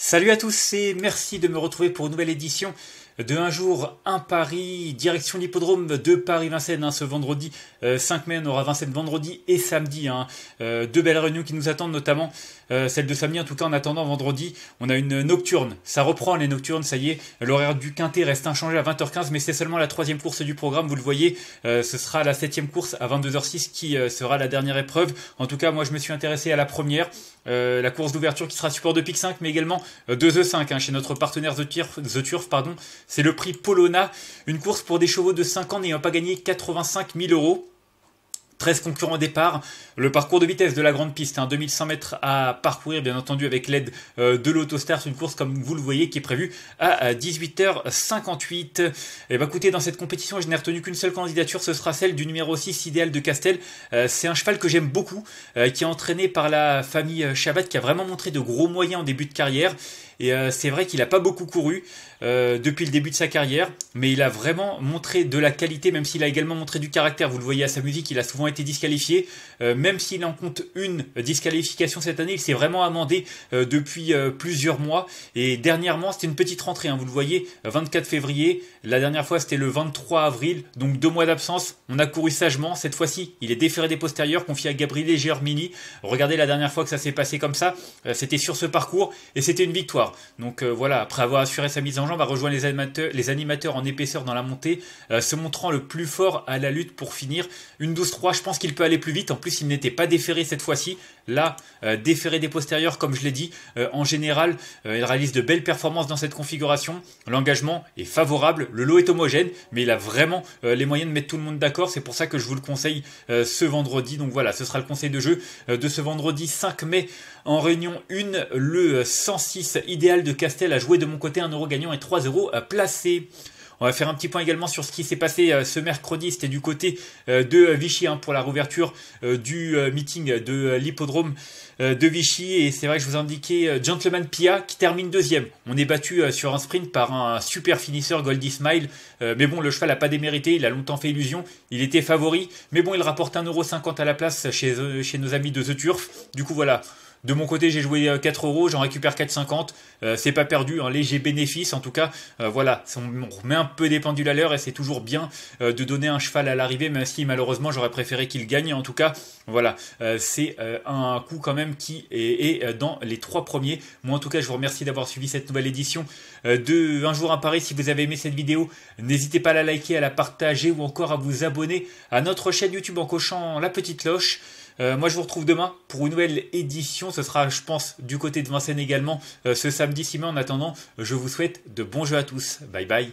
Salut à tous et merci de me retrouver pour une nouvelle édition de Un jour à Paris, direction l'hippodrome de Paris-Vincennes ce vendredi 5 mai. On aura Vincennes vendredi et samedi. Deux belles réunions qui nous attendent, notamment celle de samedi. En tout cas, en attendant vendredi, on a une nocturne. Ça reprend les nocturnes, ça y est. L'horaire du quintet reste inchangé à 20h15, mais c'est seulement la troisième course du programme. Vous le voyez, ce sera la septième course à 22h06 qui sera la dernière épreuve. En tout cas, moi, je me suis intéressé à la première. La course d'ouverture qui sera support de pique 5, mais également 2E5 chez notre partenaire The Turf, pardon. C'est le prix Polona, une course pour des chevaux de 5 ans n'ayant pas gagné 85 000 €. 13 concurrents au départ, le parcours de vitesse de la grande piste, 2100 mètres à parcourir, bien entendu avec l'aide de l'Autostars. Une course, comme vous le voyez, qui est prévue à 18h58. Et bah écoutez, dans cette compétition, je n'ai retenu qu'une seule candidature, ce sera celle du numéro 6, Idéal de Castel. C'est un cheval que j'aime beaucoup, qui est entraîné par la famille Chabat, qui a vraiment montré de gros moyens en début de carrière. Et c'est vrai qu'il n'a pas beaucoup couru depuis le début de sa carrière, mais il a vraiment montré de la qualité, même s'il a également montré du caractère. Vous le voyez à sa musique, il a souvent été disqualifié. Même s'il en compte une disqualification cette année, il s'est vraiment amendé depuis plusieurs mois. Et dernièrement, c'était une petite rentrée, vous le voyez, 24 février. La dernière fois, c'était le 23 avril, donc 2 mois d'absence. On a couru sagement. Cette fois-ci, il est déféré des postérieurs, confié à Gabriel et Germini. Regardez la dernière fois que ça s'est passé comme ça. C'était sur ce parcours et c'était une victoire. Donc voilà, après avoir assuré sa mise en jambe, va rejoindre les animateurs en épaisseur dans la montée, se montrant le plus fort à la lutte pour finir. Une 12-3, je pense qu'il peut aller plus vite. En plus, il n'était pas déféré cette fois-ci. Là, déféré des postérieurs, comme je l'ai dit. En général, il réalise de belles performances dans cette configuration. L'engagement est favorable, le lot est homogène, mais il a vraiment les moyens de mettre tout le monde d'accord. C'est pour ça que je vous le conseille ce vendredi. Donc voilà, ce sera le conseil de jeu de ce vendredi 5 mai en réunion 1, le 106 Idéal de Castel a joué de mon côté 1 € gagnant et 3 € placés. On va faire un petit point également sur ce qui s'est passé ce mercredi. C'était du côté de Vichy pour la réouverture du meeting de l'hippodrome de Vichy. Et c'est vrai que je vous ai indiqué Gentleman Pia qui termine deuxième. On est battu sur un sprint par un super finisseur, Goldie Smile. Mais bon, le cheval n'a pas démérité. Il a longtemps fait illusion. Il était favori. Mais bon, il rapporte 1,50 € à la place chez nos amis de The Turf. Du coup, voilà. De mon côté, j'ai joué 4 €, j'en récupère 4,50 €. C'est pas perdu, un léger bénéfice. En tout cas, voilà, on remet un peu des pendules à l'heure et c'est toujours bien de donner un cheval à l'arrivée, même si malheureusement j'aurais préféré qu'il gagne. En tout cas, voilà, c'est un coup quand même qui est dans les 3 premiers. Moi, en tout cas, je vous remercie d'avoir suivi cette nouvelle édition de Un jour à Paris. Si vous avez aimé cette vidéo, n'hésitez pas à la liker, à la partager ou encore à vous abonner à notre chaîne YouTube en cochant la petite cloche. Moi, je vous retrouve demain pour une nouvelle édition. Ce sera, je pense, du côté de Vincennes également ce samedi 6 mai. En attendant, je vous souhaite de bons jeux à tous. Bye bye.